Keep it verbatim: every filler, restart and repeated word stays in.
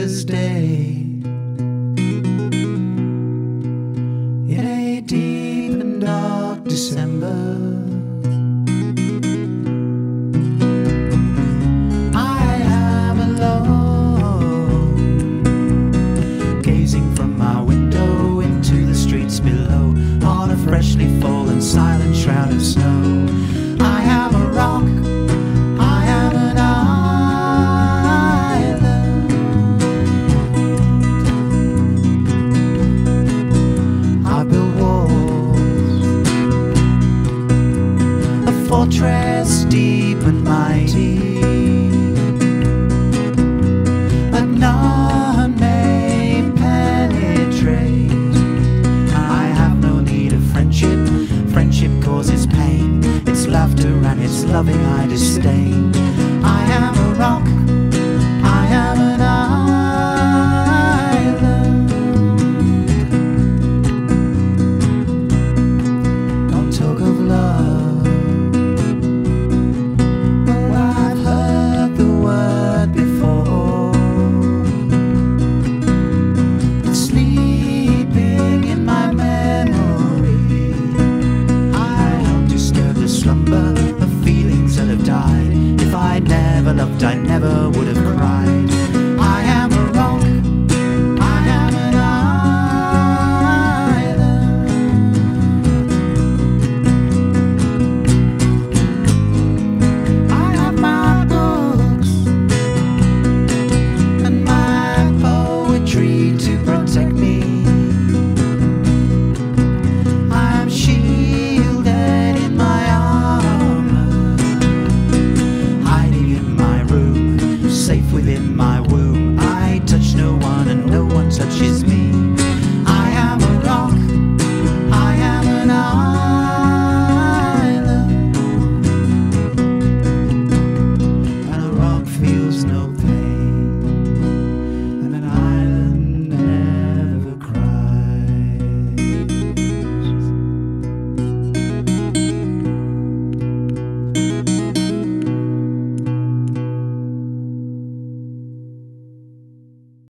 to stay. In a deep and dark December, freshly fallen, silent shroud of snow. I am a rock, I am an island. I built walls, a fortress deep and mighty, but none may penetrate. Friendship causes pain, its laughter and its loving I disdain. I am a rock, I am an island. Don't talk of love, oh, I've heard the word before. It's sleeping in my memory, of feelings that have died. If I never loved, I never would have cried.